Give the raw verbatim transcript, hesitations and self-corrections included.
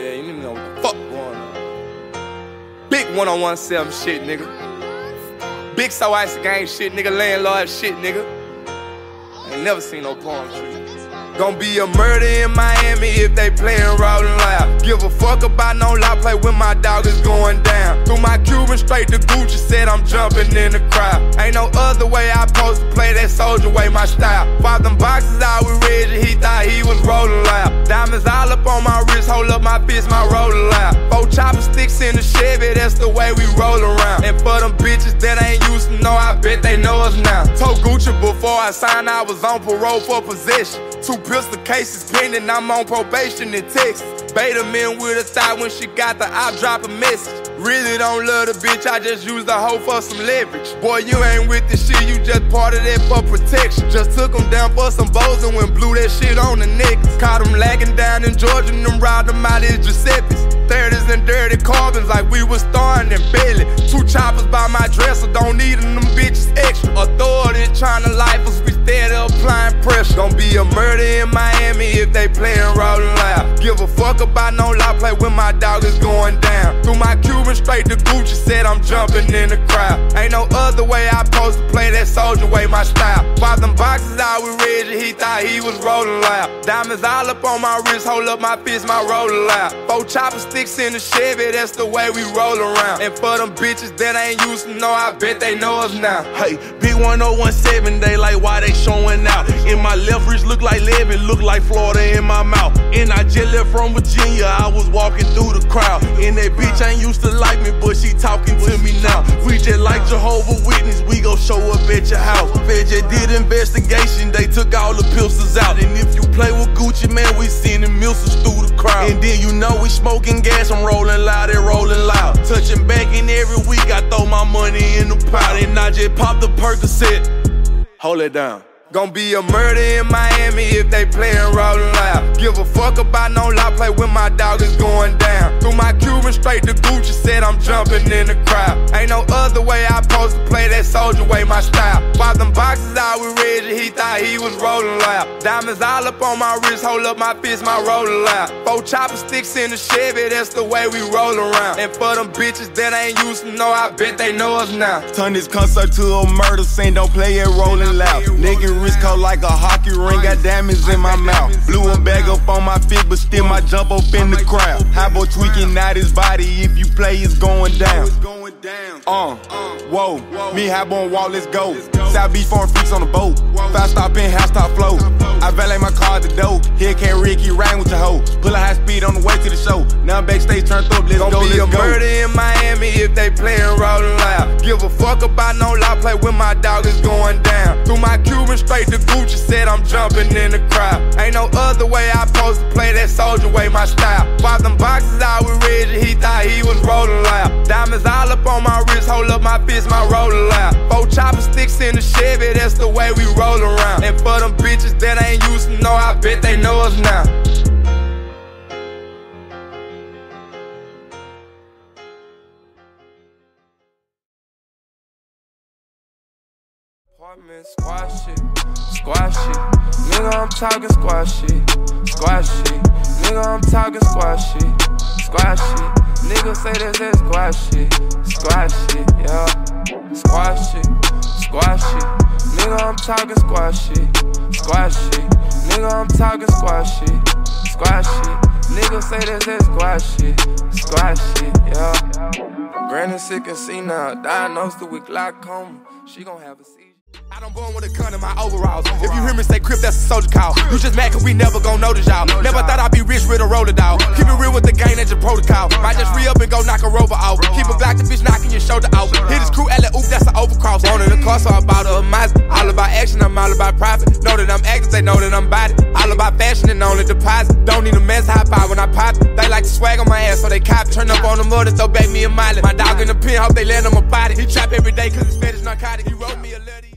Yeah, you niggas know what the fuck going on. Big ten seventeen shit, nigga. Big So Icy Gang shit, nigga. Landlord shit, nigga. I ain't never seen no palm tree. Gonna be a murder in Miami if they playin' Rolling Loud. Give a fuck about no lie, play when my dog is going down. Through my Cuban straight to Gucci, said I'm jumping in the crowd. Ain't no other way I supposed to play that soldier way, my style. Pop them boxes out with Reggie, he thought he was Rolling Loud. Diamonds all up on my wrist, hold up my fist, my Rolling Loud. Four chopper sticks in the Chevy, that's the way we roll around. And for them bitches that ain't used to know, I bet they know us now. Told Gucci before I signed, I was on parole for possession. Two pistol cases pending, I'm on probation in Texas. Beta men with a thigh when she got the op, drop a message. Really don't love the bitch, I just use the hoe for some leverage. Boy, you ain't with this shit, you just part of that for protection. Just took him down for some bows and went blew that shit on the niggas. Caught him lagging down in Georgia and them robbed him out his Giuseppe's. thirties and dirty carbons like we was starring in Belly. Two choppers by my dresser, don't need them bitches extra. Authority trying to life us, we steady applying pressure. Gonna be a murder in Miami if they playin' Rolling Loud. Give a fuck about no lie, play when my dog is going down. Through my Cuban straight to Gucci, said I'm jumping in the crowd. Ain't no other way I supposed to play that soldier way, my style. Pop them boxes out with Reggie, he thought he was Rolling Loud. Diamonds all up on my wrist, hold up my fist, my Rolling Loud. Four chopper sticks in the Chevy, that's the way we roll around. And for them bitches that ain't used to know, I bet they know us now. Hey, Big ten seventeen, they like why they showing out. In my left wrist look like Levin, look like Florida in my mouth. And I just left from Virginia, I was walking through the crowd. And that bitch ain't used to like me, but she talking to me now. We just like Jehovah's Witness, we gon' show up at your house. Fed just did investigation, they took all the pistols out. And if you play with Gucci, man, we sending missiles through the crowd. And then you know we smoking gas, I'm Rolling Loud and Rolling Loud. Touching back in every week, I throw my money in the pot. And I just pop the Percocet, hold it down. Gonna be a murder in Miami if they playin' Rolling Loud. Give a fuck about no lie, play when my dog is going down. Through my Cuban straight to Gucci, said I'm jumping in the crowd. Ain't no other way I supposed to play that soldier way, my style. Pop them boxes out with Reggie, he thought he was Rolling Loud. Diamonds all up on my wrist, hold up my fist, my Rolling Loud. Four chopper sticks in the Chevy, that's the way we roll around. And for them bitches that ain't used to know, I bet they know us now. Turn this concert to a murder scene, don't play it Rolling Loud. Nigga wrist cold like a hockey ring, got diamonds in my mouth. Blew a bag up on my feet, but still my jump up in the crowd. High boy tweaking out his body, if you play it's going down. Uh, whoa, me high boy on wall, let's go. South Beach foreign freaks on the boat. Five stop in, house top flow. I valet my car at the dope. Here can't Ricky ride with your hoe. Pull a high speed on the way to the show. Now I'm backstage turned up, let's go, let's go. Gonna be a murder in Miami if they playin' Rolling Loud. Give a fuck about no lie, play when my dog is going down. Through my Cuban straight to Gucci, said I'm jumping in the crowd. Ain't no other way I supposed to play that soldier way, my style. Pop them boxes out with Reggie, he thought he was Rolling Loud. Diamonds all up on my wrist, hold up my fist, my Rolling Loud. Four chopper sticks in the Chevy, that's the way we roll around. And for them bitches that ain't used to know, I bet they know us now. Squash it, squash it, nigga I'm talking squash it, squash it, nigga I'm talking squash it, squash it, nigga say that's that squash it, squash it, yeah, squash it, squash it, nigga I'm talking squash it, squash it, nigga I'm talking squash it, squash it, nigga say that's that squash it, squash it, yeah. Granny sick and senile, diagnosed with glaucoma, she gon' have a seizure. I done born with a gun in my overalls. If you hear me say crip, that's a soldier call. You just mad cause we never gon' notice y'all. Never thought I'd be rich with a roller dog. Keep it real with the gang, that's your protocol. Might just re-up and go knock a rover off. Keep a block, the bitch knocking your shoulder off. Hit his crew, alley oop, that's an overcross. Wanted a car, so I bought a Mazda. All about action, I'm all about profit. Know that I'm active, they know that I'm body. All about fashion and only deposit. Don't need a mess, high five when I pop it. They like to swag on my ass, so they cop it. Turn up on the motor, so back me a mile. My dog in the pen, hope they land on my body. He trap every day cause his fetish narcotic. He wrote me a letter.